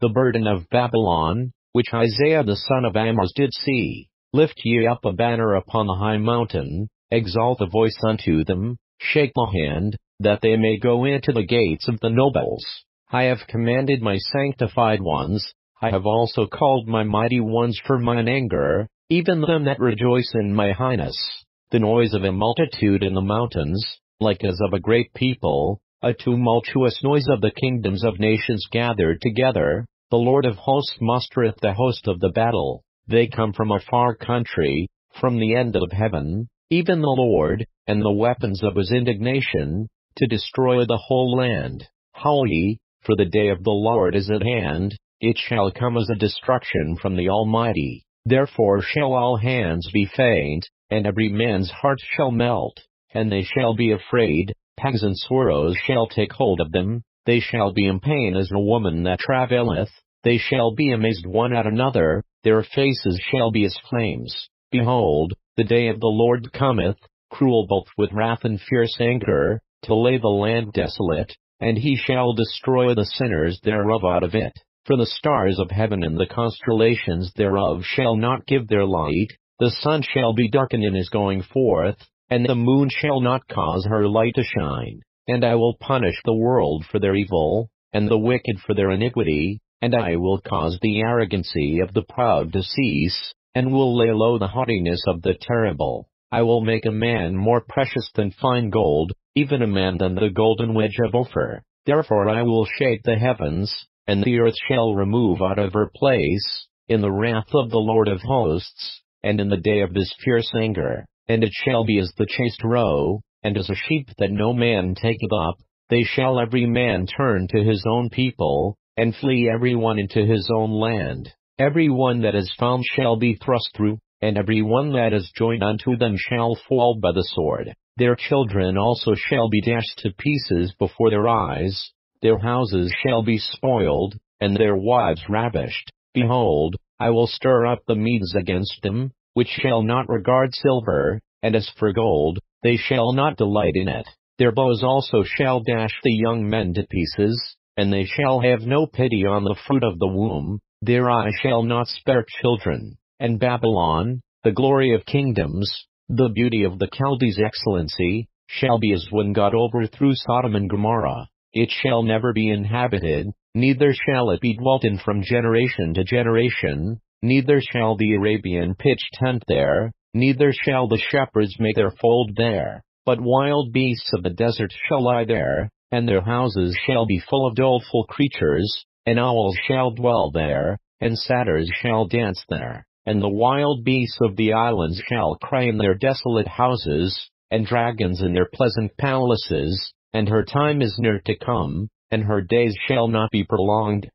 the burden of Babylon, which Isaiah the son of Amoz did see. Lift ye up a banner upon the high mountain, exalt a voice unto them, shake the hand, that they may go into the gates of the nobles. I have commanded my sanctified ones, I have also called my mighty ones for mine anger, even them that rejoice in my highness. The noise of a multitude in the mountains, like as of a great people, a tumultuous noise of the kingdoms of nations gathered together, the Lord of hosts mustereth the host of the battle. They come from a far country, from the end of heaven, even the Lord, and the weapons of his indignation, to destroy the whole land. Howl ye, for the day of the Lord is at hand, it shall come as a destruction from the Almighty. Therefore shall all hands be faint, and every man's heart shall melt, and they shall be afraid, pangs and sorrows shall take hold of them, they shall be in pain as a woman that travaileth, they shall be amazed one at another, their faces shall be as flames. Behold, the day of the Lord cometh, cruel both with wrath and fierce anger, to lay the land desolate, and he shall destroy the sinners thereof out of it. For the stars of heaven and the constellations thereof shall not give their light, the sun shall be darkened in his going forth, and the moon shall not cause her light to shine. And I will punish the world for their evil, and the wicked for their iniquity, and I will cause the arrogancy of the proud to cease, and will lay low the haughtiness of the terrible. I will make a man more precious than fine gold, even a man than the golden wedge of Ophir. Therefore I will shake the heavens, and the earth shall remove out of her place, in the wrath of the Lord of hosts, and in the day of his fierce anger. And it shall be as the chaste roe, and as a sheep that no man taketh up, they shall every man turn to his own people, and flee every one into his own land. Every one that is found shall be thrust through, and every one that is joined unto them shall fall by the sword. Their children also shall be dashed to pieces before their eyes, their houses shall be spoiled, and their wives ravished. Behold, I will stir up the Medes against them, which shall not regard silver, and as for gold, they shall not delight in it. Their bows also shall dash the young men to pieces, and they shall have no pity on the fruit of the womb, their eye shall not spare children. And Babylon, the glory of kingdoms, the beauty of the Chaldees' excellency, shall be as when God overthrew Sodom and Gomorrah. It shall never be inhabited, neither shall it be dwelt in from generation to generation. Neither shall the Arabian pitch tent there, neither shall the shepherds make their fold there, but wild beasts of the desert shall lie there, and their houses shall be full of doleful creatures, and owls shall dwell there, and satyrs shall dance there, and the wild beasts of the islands shall cry in their desolate houses, and dragons in their pleasant palaces, and her time is near to come, and her days shall not be prolonged,